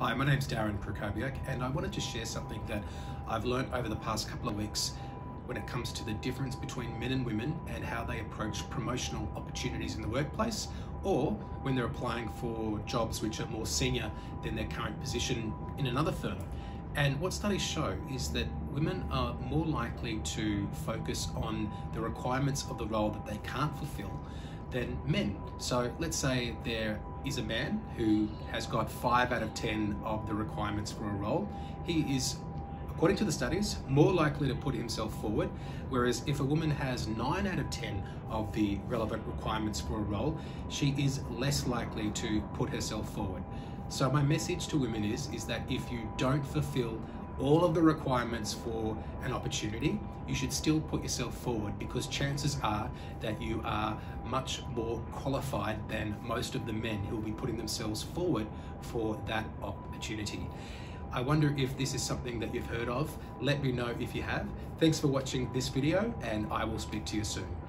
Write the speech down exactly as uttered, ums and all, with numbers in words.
Hi, my name's Darren Krakowiak, and I wanted to share something that I've learned over the past couple of weeks when it comes to the difference between men and women and how they approach promotional opportunities in the workplace, or when they're applying for jobs which are more senior than their current position in another firm. And what studies show is that women are more likely to focus on the requirements of the role that they can't fulfill than men. So let's say they're is a man who has got five out of ten of the requirements for a role. He is, according to the studies, more likely to put himself forward, whereas if a woman has nine out of ten of the relevant requirements for a role, she is less likely to put herself forward. So my message to women is, is that if you don't fulfill all of the requirements for an opportunity, you should still put yourself forward, because chances are that you are much more qualified than most of the men who will be putting themselves forward for that opportunity. I wonder if this is something that you've heard of. Let me know if you have. Thanks for watching this video, and I will speak to you soon.